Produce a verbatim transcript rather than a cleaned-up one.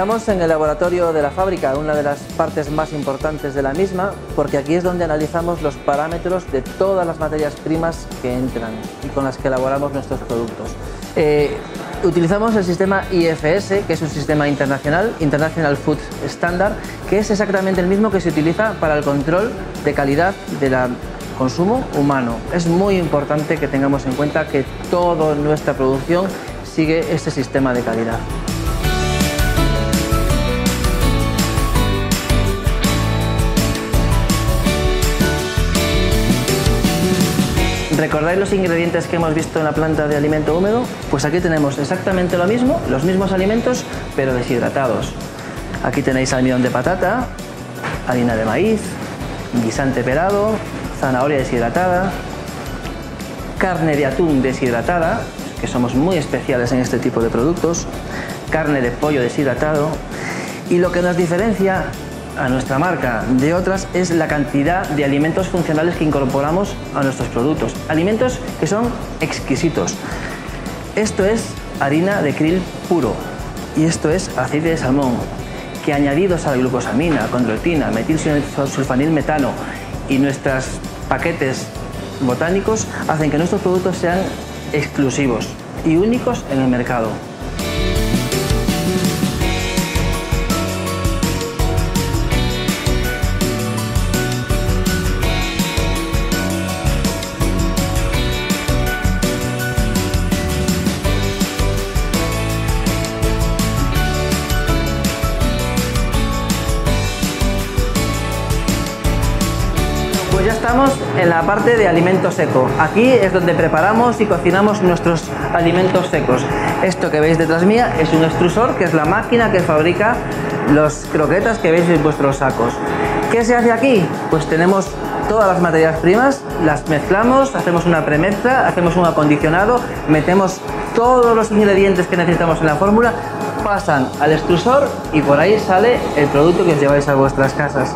Estamos en el laboratorio de la fábrica, una de las partes más importantes de la misma, porque aquí es donde analizamos los parámetros de todas las materias primas que entran y con las que elaboramos nuestros productos. Eh, utilizamos el sistema I F S, que es un sistema internacional, International Food Standard, que es exactamente el mismo que se utiliza para el control de calidad del consumo humano. Es muy importante que tengamos en cuenta que toda nuestra producción sigue este sistema de calidad. ¿Recordáis los ingredientes que hemos visto en la planta de alimento húmedo? Pues aquí tenemos exactamente lo mismo, los mismos alimentos, pero deshidratados. Aquí tenéis almidón de patata, harina de maíz, guisante pelado, zanahoria deshidratada, carne de atún deshidratada, que somos muy especiales en este tipo de productos, carne de pollo deshidratado, y lo que nos diferencia a nuestra marca de otras es la cantidad de alimentos funcionales que incorporamos a nuestros productos, alimentos que son exquisitos. Esto es harina de krill puro y esto es aceite de salmón, que añadidos a la glucosamina, condroitina, metilsulfanilmetano y nuestros paquetes botánicos hacen que nuestros productos sean exclusivos y únicos en el mercado. Pues ya estamos en la parte de alimento seco. Aquí es donde preparamos y cocinamos nuestros alimentos secos. Esto que veis detrás mía es un extrusor, que es la máquina que fabrica las croquetas que veis en vuestros sacos. ¿Qué se hace aquí? Pues tenemos todas las materias primas, las mezclamos, hacemos una premezcla, hacemos un acondicionado, metemos todos los ingredientes que necesitamos en la fórmula, pasan al extrusor y por ahí sale el producto que os lleváis a vuestras casas.